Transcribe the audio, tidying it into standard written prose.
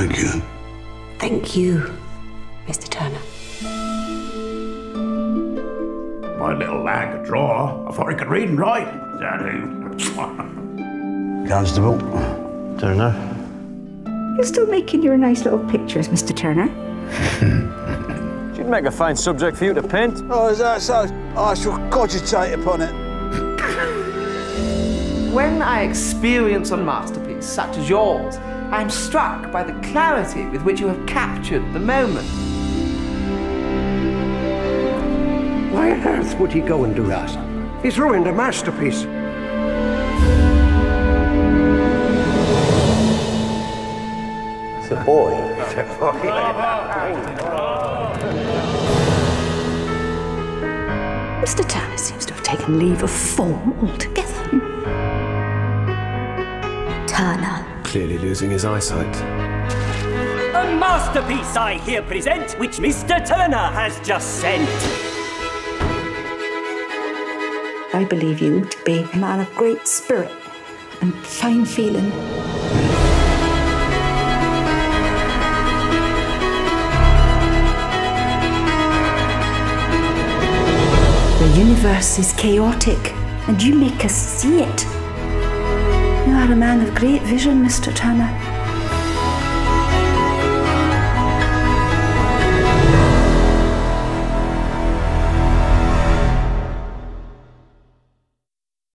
Thank you. Thank you, Mr. Turner. My little lad could draw before he could read and write. Constable Turner. You're still making your nice little pictures, Mr. Turner. She'd make a fine subject for you to paint. Oh, is that so? I shall cogitate upon it. When I experience a masterpiece such as yours, I am struck by the clarity with which you have captured the moment. Why on earth would he go and do that? He's ruined a masterpiece. It's a boy. It's a boy. Mr. Turner seems to have taken leave of form altogether. Turner. Clearly losing his eyesight. A masterpiece I here present, which Mr. Turner has just sent. I believe you to be a man of great spirit and fine feeling. The universe is chaotic, and you make us see it. You are a man of great vision, Mr. Turner.